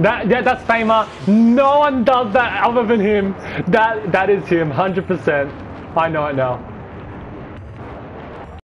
That's Thamer. No one does that other than him. That is him, 100%. I know it now.